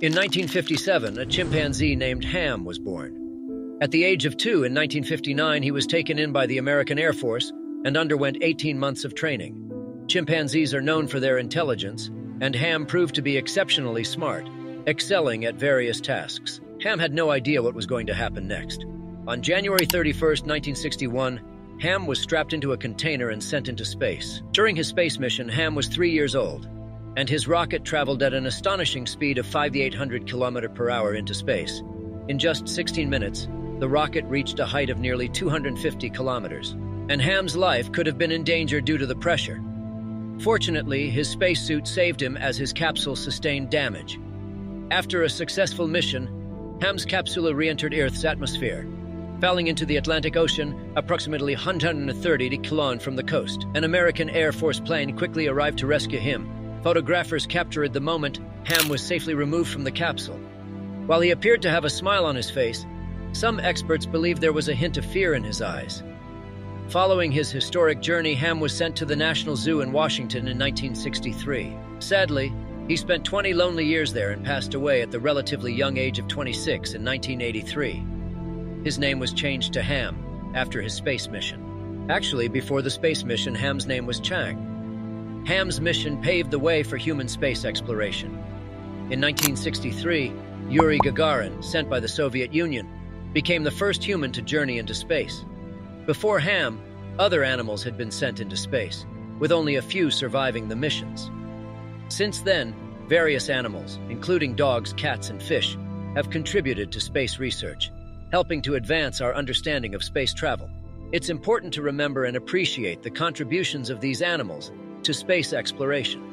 In 1957, a chimpanzee named Ham was born. At the age of 2 in 1959, he was taken in by the American Air Force and underwent 18 months of training. Chimpanzees are known for their intelligence, and Ham proved to be exceptionally smart, excelling at various tasks. Ham had no idea what was going to happen next. On January 31, 1961, Ham was strapped into a container and sent into space. During his space mission, Ham was 3 years old, and his rocket traveled at an astonishing speed of 5,800 km/h into space. In just 16 minutes, the rocket reached a height of nearly 250 kilometers, and Ham's life could have been in danger due to the pressure. Fortunately, his spacesuit saved him as his capsule sustained damage. After a successful mission, Ham's capsule re-entered Earth's atmosphere, falling into the Atlantic Ocean, approximately 130 km from the coast. An American Air Force plane quickly arrived to rescue him. Photographers captured the moment Ham was safely removed from the capsule. While he appeared to have a smile on his face, some experts believe there was a hint of fear in his eyes. Following his historic journey, Ham was sent to the National Zoo in Washington in 1963. Sadly, he spent 20 lonely years there and passed away at the relatively young age of 26 in 1983. His name was changed to Ham after his space mission. Actually, before the space mission, Ham's name was Chang. Ham's mission paved the way for human space exploration. In 1963, Yuri Gagarin, sent by the Soviet Union, became the first human to journey into space. Before Ham, other animals had been sent into space, with only a few surviving the missions. Since then, various animals, including dogs, cats, and fish, have contributed to space research, helping to advance our understanding of space travel. It's important to remember and appreciate the contributions of these animals to space exploration.